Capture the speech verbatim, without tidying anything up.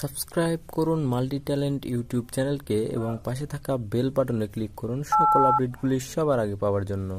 Subscribe করুন multi talent YouTube চ্যানেলকে এবং পাশে থাকা বেল বাটনে ক্লিক করুন সকল আপডেটগুলি সবার আগে পাওয়ার জন্য।